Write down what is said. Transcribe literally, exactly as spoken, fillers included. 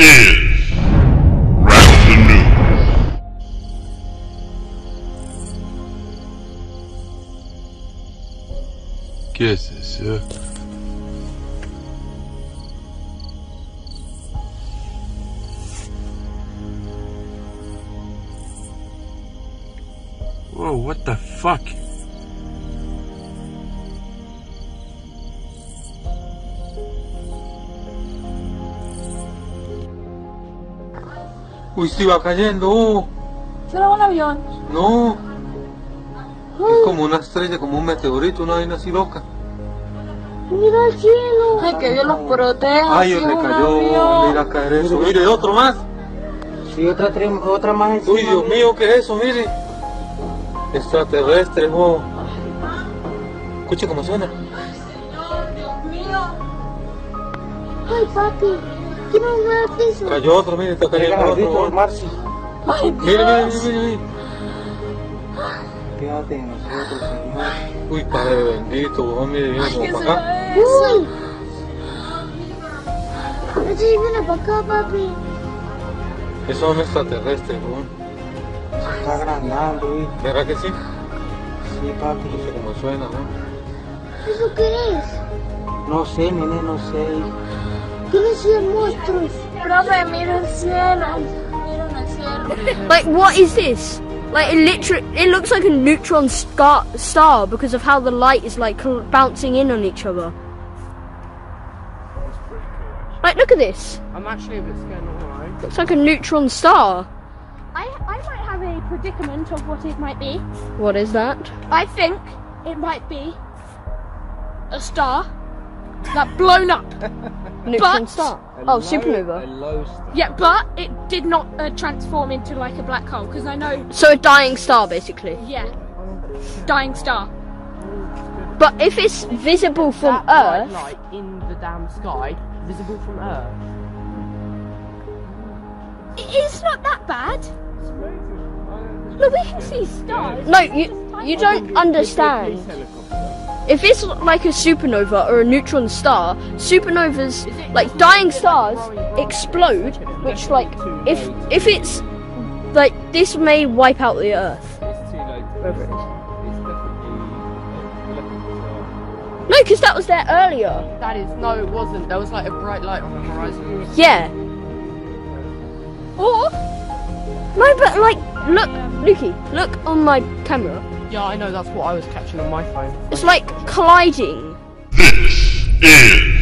is Wrap the News. Kisses, huh? Whoa, what the fuck? Uy, si va cayendo. Se lo va el avión. No. Uy. Es como una estrella, como un meteorito, una vaina así loca. Mira el cielo. Ay, que Dios los proteja. Ay, le cayó. Mira caer eso. Mire, otro más. Sí, otra, otra más encima. Uy, Dios mío, ¿qué es eso? Mire. Extraterrestre, oh. Escuche cómo suena. Ay, Señor, Dios mío. Ay, papi. ¿Qué más va a piso? Cayó otro, mire, está cayendo otro. Ay, Dios. Mire, mire, mire, mire. Quédate en nosotros, Señor. Uy, Padre bendito, oh, mire, viene como para acá. Uy. Eso viene para acá, papi. Eso es un extraterrestre, oh. Se está agrandando, ¿eh? ¿Verdad que sí? Sí, papi. No sé cómo suena, ¿no? ¿Eso qué es? No sé, nene, no sé. ¿Quiénes son monstruos? Profe, mira el cielo. Mira el cielo. Like, what is this? Like, it literally, it looks like a neutron star, star because of how the light is, like, bouncing in on each other. Like, look at this. I'm actually a bit scared, all right. Looks like a neutron star. I, I might have a predicament of what it might be. What is that? I think it might be a star that blown up. Neutron star. Oh, low, supernova. A low star. Yeah, but it did not uh, transform into like a black hole because I know. So a dying star, basically. Yeah, dying star. But if it's visible from that Earth, light, like in the damn sky, visible from Earth. It's not that bad. Look, we can see stars. No, you you don't understand. If it's like a supernova or a neutron star, supernovas, like dying stars, explode, which like if if it's like this may wipe out the Earth. Wherever it is. No, because that was there earlier. That is no, it wasn't. There was like a bright light on the horizon. Yeah. Or no, but like, look, Lukey, look on my camera. Yeah, I know, that's what I was catching on my phone. It's like colliding. This is